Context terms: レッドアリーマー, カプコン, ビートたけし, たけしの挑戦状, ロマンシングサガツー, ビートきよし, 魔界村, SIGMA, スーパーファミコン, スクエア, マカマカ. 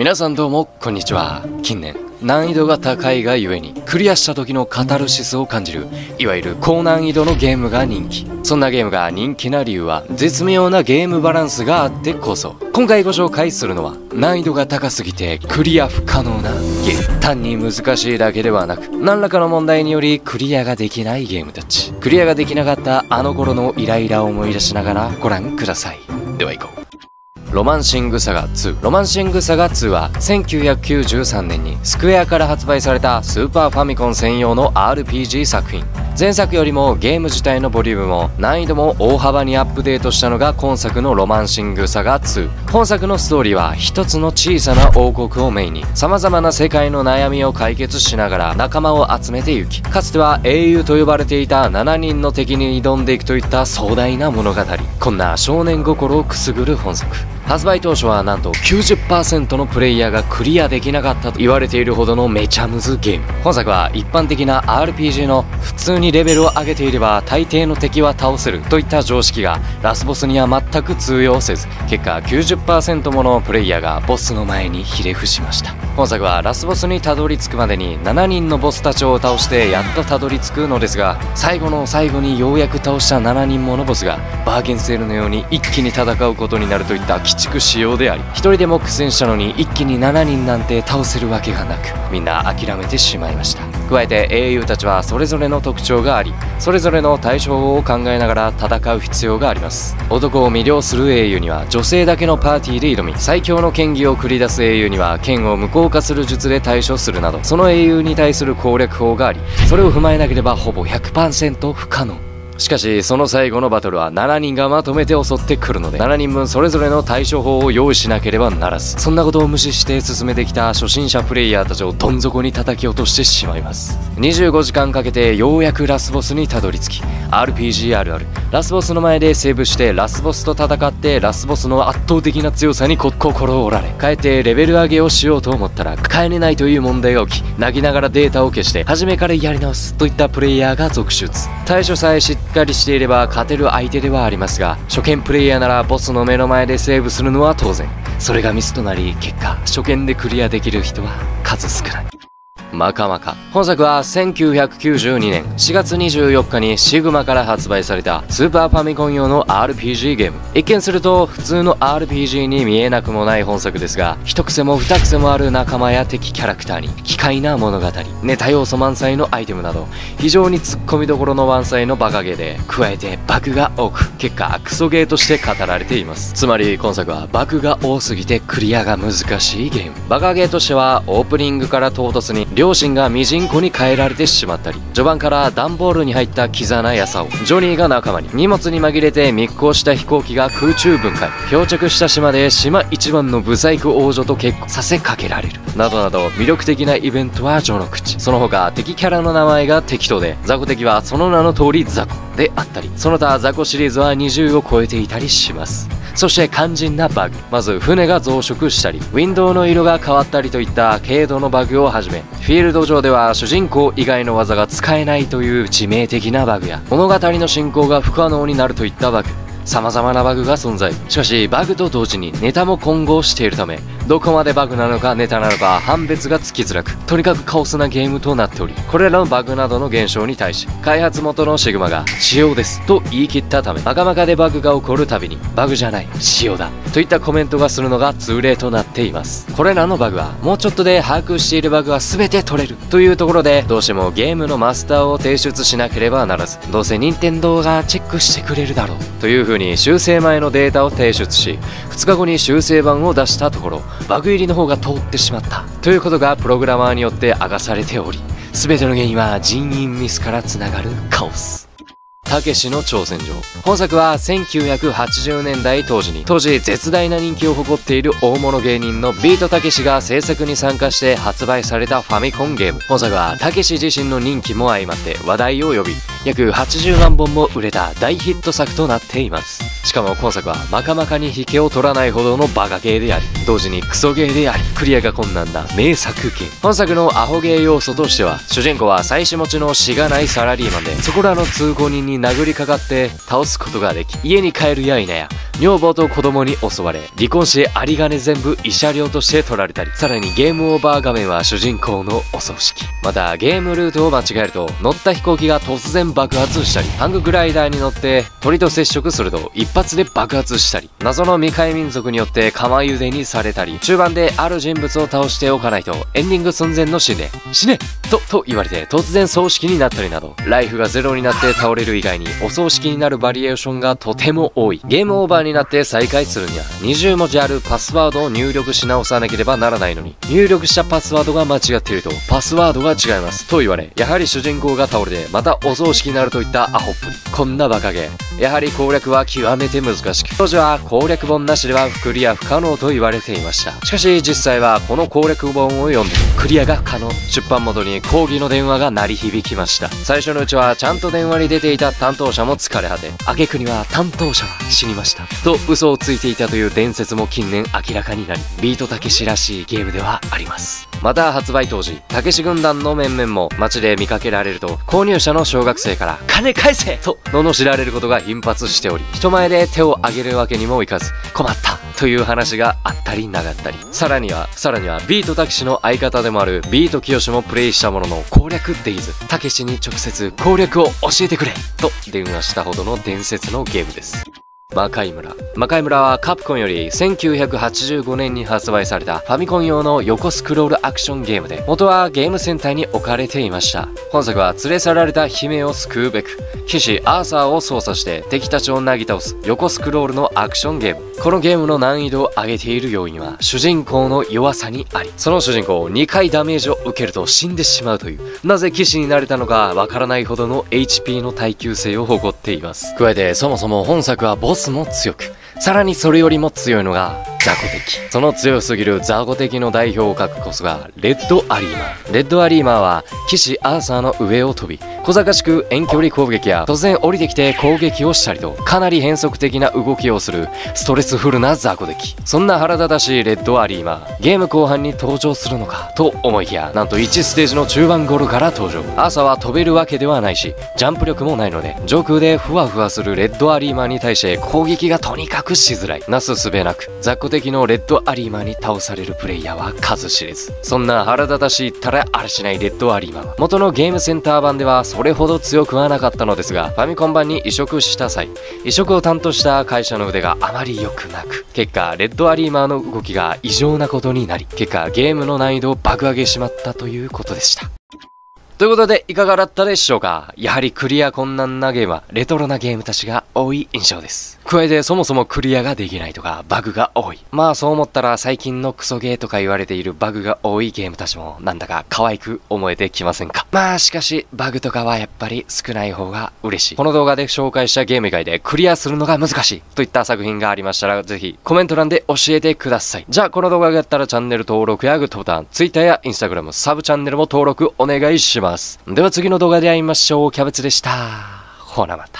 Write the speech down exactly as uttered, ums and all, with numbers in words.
皆さんどうもこんにちは。近年難易度が高いがゆえにクリアした時のカタルシスを感じる、いわゆる高難易度のゲームが人気。そんなゲームが人気な理由は絶妙なゲームバランスがあってこそ。今回ご紹介するのは難易度が高すぎてクリア不可能なゲーム。単に難しいだけではなく、何らかの問題によりクリアができないゲームたち。クリアができなかったあの頃のイライラを思い出しながらご覧ください。では行こう。ロマンシングサガツー。ロマンシングサガツーはせんきゅうひゃくきゅうじゅうさんねんにスクエアから発売されたスーパーファミコン専用の アールピージー 作品。前作よりもゲーム自体のボリュームも難易度も大幅にアップデートしたのが今作のロマンシングサガツー。本作のストーリーは一つの小さな王国をメインに様々な世界の悩みを解決しながら仲間を集めていき、かつては英雄と呼ばれていたななにんの敵に挑んでいくといった壮大な物語。こんな少年心をくすぐる本作。発売当初はなんと きゅうじゅっパーセント のプレイヤーがクリアできなかったと言われているほどのめちゃむずゲーム。本作は一般的な アールピージー の普通にレベルを上げていれば大抵の敵は倒せるといった常識がラスボスには全く通用せず、結果 きゅうじゅっパーセント ものプレイヤーがボスの前にひれ伏しました。本作はラスボスにたどり着くまでにななにんのボスたちを倒してやっとたどり着くのですが、最後の最後にようやく倒したななにんものボスがバーゲンセールのように一気に戦うことになるといった貴重な駆逐仕様であり、ひとりでも苦戦したのに一気にななにんなんて倒せるわけがなく、みんな諦めてしまいました。加えて英雄たちはそれぞれの特徴があり、それぞれの対処法を考えながら戦う必要があります。男を魅了する英雄には女性だけのパーティーで挑み、最強の剣技を繰り出す英雄には剣を無効化する術で対処するなど、その英雄に対する攻略法があり、それを踏まえなければほぼ ひゃくパーセント 不可能。しかしその最後のバトルはななにんがまとめて襲ってくるので、ななにんぶんそれぞれの対処法を用意しなければならず、そんなことを無視して進めてきた初心者プレイヤーたちをどん底に叩き落としてしまいます。にじゅうごじかんかけてようやくラスボスにたどり着き、 アールピージー あるあるラスボスの前でセーブしてラスボスと戦って、ラスボスの圧倒的な強さに心を折られ、かえってレベル上げをしようと思ったら帰れないという問題が起き、泣きながらデータを消して初めからやり直すといったプレイヤーが続出。対処さえ知ってしっかりしていれば勝てる相手ではありますが、初見プレイヤーならボスの目の前でセーブするのは当然。それがミスとなり、結果初見でクリアできる人は数少ない。マカマカ。本作はせんきゅうひゃくきゅうじゅうにねんしがつにじゅうよっかに シグマ から発売されたスーパーファミコン用の アールピージー ゲーム。一見すると普通の アールピージー に見えなくもない本作ですが、一癖も二癖もある仲間や敵キャラクターに奇怪な物語、ネタ要素満載のアイテムなど、非常にツッコミどころの満載のバカゲーで、加えてバグが多く、結果クソゲーとして語られています。つまり今作はバグが多すぎてクリアが難しいゲーム。バカゲーとしてはオープニングから唐突に両親がミジンコに変えられてしまったり、序盤から段ボールに入ったキザなヤサオ、ジョニーが仲間に、荷物に紛れて密航した飛行機が空中分解、漂着した島で島一番のブサイク王女と結婚させかけられるなどなど、魅力的なイベントは序の口。その他敵キャラの名前が適当で、ザコ敵はその名の通りザコであったり、その他ザコシリーズはにじゅうを超えていたりします。そして肝心なバグ、まず船が増殖したりウィンドウの色が変わったりといった軽度のバグをはじめ、フィールド上では主人公以外の技が使えないという致命的なバグや、物語の進行が不可能になるといったバグ、様々なバグが存在。しかしバグと同時にネタも混合しているため、どこまでバグなのかネタなのか判別がつきづらく、とにかくカオスなゲームとなっており、これらのバグなどの現象に対し開発元の シグマ が仕様ですと言い切ったため、マカマカでバグが起こるたびにバグじゃない仕様だといったコメントがするのが通例となっています。これらのバグはもうちょっとで把握しているバグは全て取れるというところで、どうしてもゲームのマスターを提出しなければならず、どうせ任天堂がチェックしてくれるだろうというふうに修正前のデータを提出し、ふつかごに修正版を出したところバグ入りの方が通ってしまったということがプログラマーによって明かされており、全ての原因は人員ミスからつながるカオス。たけしの挑戦状。本作はせんきゅうひゃくはちじゅうねんだい当時に当時絶大な人気を誇っている大物芸人のビートたけしが制作に参加して発売されたファミコンゲーム。本作はたけし自身の人気も相まって話題を呼び、約はちじゅうまんぼんも売れた大ヒット作となっています。しかも今作はまかまかに引けを取らないほどのバカゲーであり、同時にクソゲーであり、クリアが困難な名作ゲー。本作のアホゲー要素としては、主人公は妻子持ちのしがないサラリーマンで、そこらの通行人に殴りかかって倒すことができ、家に帰るや否や女房と子供に襲われ、離婚し有り金全部慰謝料として取られたり、さらにゲームオーバー画面は主人公のお葬式。またゲームルートを間違えると乗った飛行機が突然爆発したり、ハンググライダーに乗って鳥と接触すると一発で爆発したり、謎の未開民族によって釜茹でにされたり、中盤である人物を倒しておかないとエンディング寸前の死ね死ねとと言われて突然葬式になったりなど、ライフがゼロになって倒れる以外にお葬式になるバリエーションがとても多い。ゲームオーバーになって再開するにはにじゅう文字あるパスワードを入力し直さなければならないのに、入力したパスワードが間違っているとパスワードが違いますと言われ、やはり主人公が倒れてまたお葬式になるといったアホっぷり。こんなバカゲー、やはり攻略は極めて難しく、当時は攻略本なしではクリア不可能と言われていました。しかし実際はこの攻略本を読んでクリアが可能。出版元に抗議の電話が鳴り響きました。最初のうちはちゃんと電話に出ていた担当者も疲れ果て、挙句には担当者は死にましたと嘘をついていたという伝説も近年明らかになり、ビートたけしらしいゲームではあります。また発売当時、たけし軍団の面々も街で見かけられると、購入者の小学生から金返せと罵られることが頻発しており、人前で手を挙げるわけにもいかず困ったという話があったりなかったり、さらにはさらにはビートたけしの相方でもあるビートきよしもプレイしたものの攻略できず、たけしに直接攻略を教えてくれと電話したほどの伝説のゲームです。魔界村。魔界村はカプコンよりせんきゅうひゃくはちじゅうごねんに発売されたファミコン用の横スクロールアクションゲームで、元はゲームセンターに置かれていました。本作は連れ去られた姫を救うべく騎士アーサーを操作して敵たちをなぎ倒す横スクロールのアクションゲーム。このゲームの難易度を上げている要因は主人公の弱さにあり、その主人公をにかいダメージを受けると死んでしまうという、なぜ騎士になれたのかわからないほどの エイチピー の耐久性を誇っています。加えてそもそも本作はボスも強く、さらにそれよりも強いのがザコ敵。その強すぎるザコ敵の代表を書くこそがレッドアリーマー。レッドアリーマーは騎士アーサーの上を飛び、小賢しく遠距離攻撃や突然降りてきて攻撃をしたりと、かなり変則的な動きをするストレスフルなザコ敵。そんな腹立たしいレッドアリーマー、ゲーム後半に登場するのかと思いきや、なんといちステージの中盤頃から登場。アーサーは飛べるわけではないしジャンプ力もないので、上空でふわふわするレッドアリーマーに対して攻撃がとにかくしづらい。なすすべなくザコ敵のレッドアリーマーに倒されるプレイヤーは数知れず、そんな腹立たしいったらあれしないレッドアリーマーは元のゲームセンター版ではそれほど強くはなかったのですが、ファミコン版に移植した際、移植を担当した会社の腕があまり良くなく、結果レッドアリーマーの動きが異常なことになり、結果ゲームの難易度を爆上げしまったということでした。ということでいかがだったでしょうか。やはりクリア困難なゲームはレトロなゲームたちが多い印象です。加えてそもそもクリアができないとかバグが多い、まあそう思ったら最近のクソゲーとか言われているバグが多いゲームたちもなんだか可愛く思えてきませんか。まあしかしバグとかはやっぱり少ない方が嬉しい。この動画で紹介したゲーム以外でクリアするのが難しいといった作品がありましたら、ぜひコメント欄で教えてください。じゃあこの動画があったらチャンネル登録やグッドボタン、 Twitter や Instagram、 サブチャンネルも登録お願いします。では次の動画で会いましょう。キャベツでした。ほなまた。